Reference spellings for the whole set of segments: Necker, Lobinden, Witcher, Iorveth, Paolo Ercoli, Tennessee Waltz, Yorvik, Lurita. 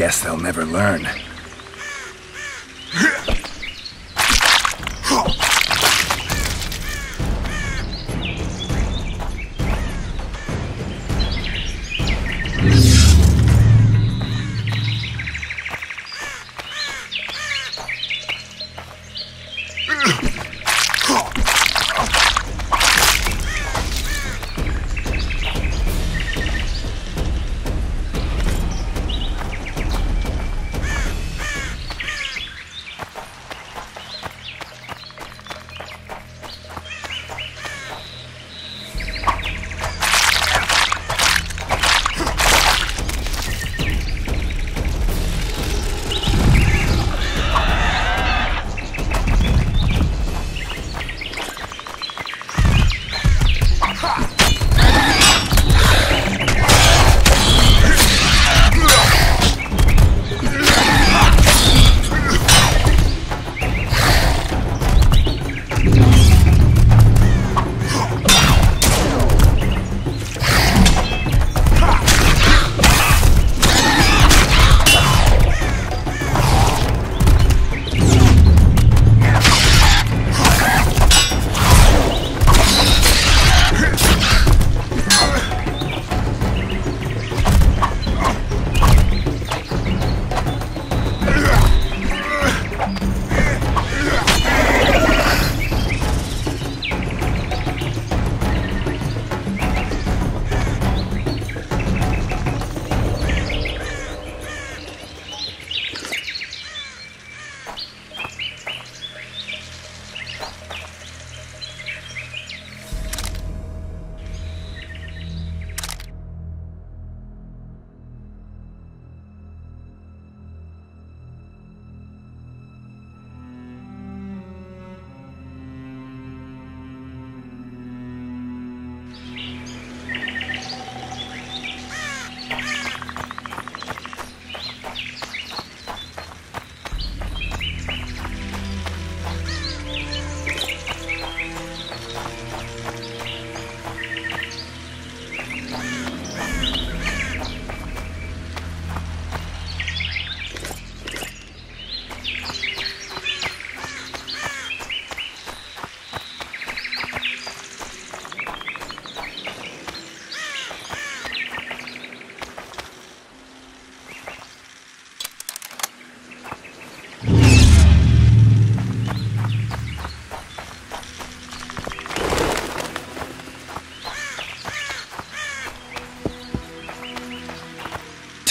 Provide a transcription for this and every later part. Guess they'll never learn.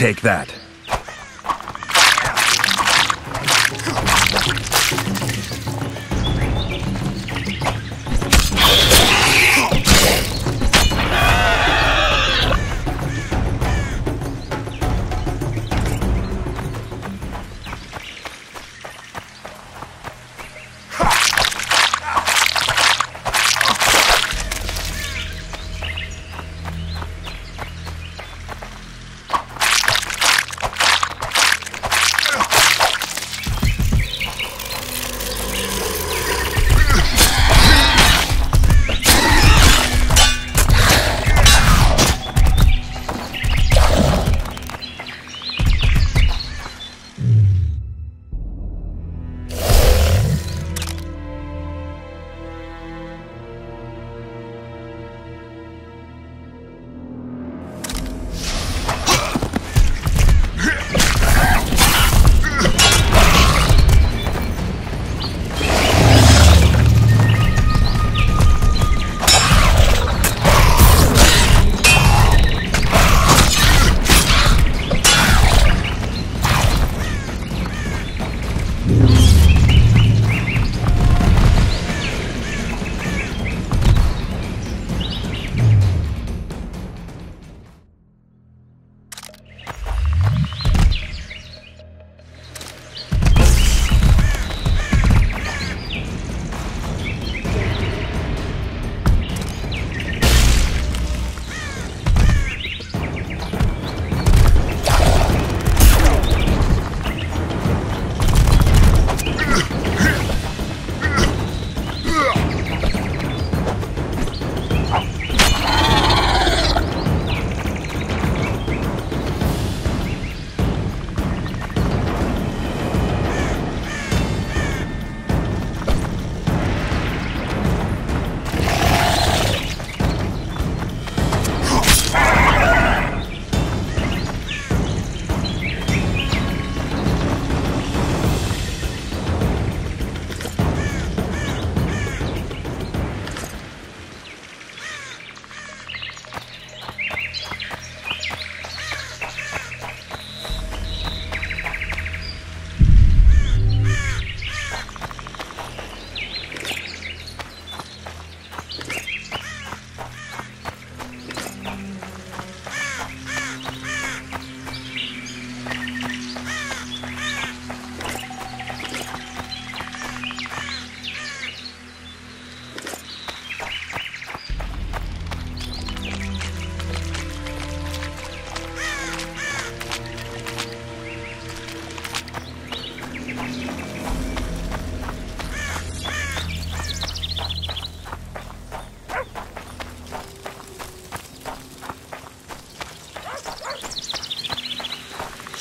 Take that.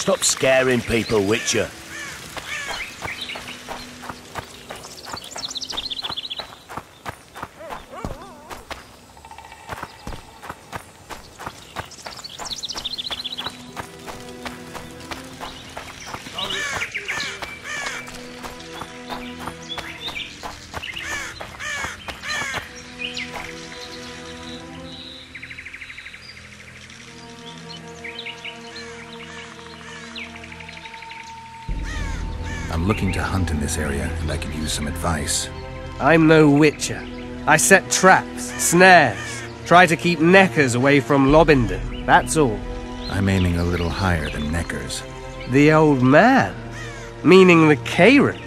Stop scaring people, Witcher. I'm looking to hunt in this area, and I could use some advice. I'm no witcher. I set traps, snares, try to keep neckers away from Lobinden, that's all. I'm aiming a little higher than neckers. The old man? Meaning the Cairn?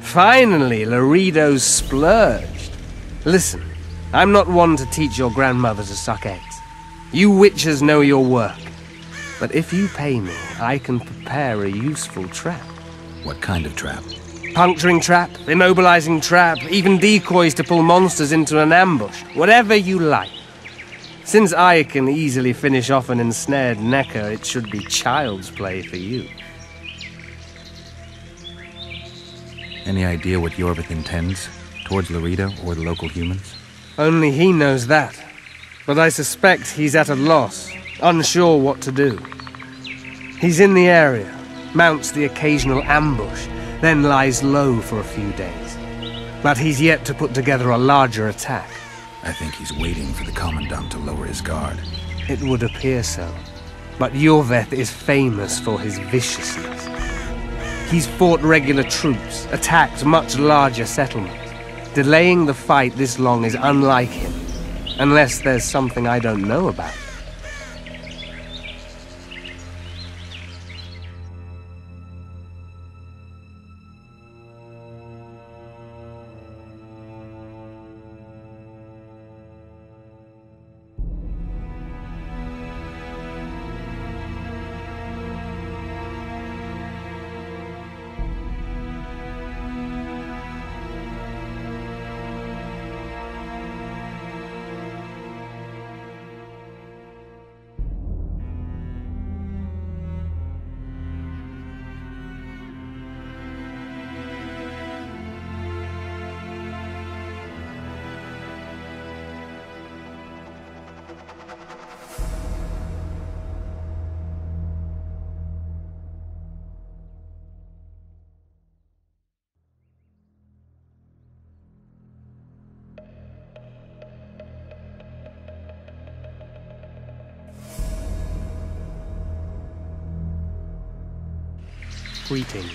Finally, Lurita's splurged. Listen, I'm not one to teach your grandmother to suck eggs. You witchers know your work. But if you pay me, I can prepare a useful trap. What kind of trap? Puncturing trap, immobilizing trap, even decoys to pull monsters into an ambush. Whatever you like. Since I can easily finish off an ensnared necker, it should be child's play for you. Any idea what Yorvik intends? Towards Lurita or the local humans? Only he knows that. But I suspect he's at a loss, unsure what to do. He's in the area. Mounts the occasional ambush, then lies low for a few days. But he's yet to put together a larger attack. I think he's waiting for the Commandant to lower his guard. It would appear so. But Iorveth is famous for his viciousness. He's fought regular troops, attacked much larger settlements. Delaying the fight this long is unlike him, unless there's something I don't know about. Greetings.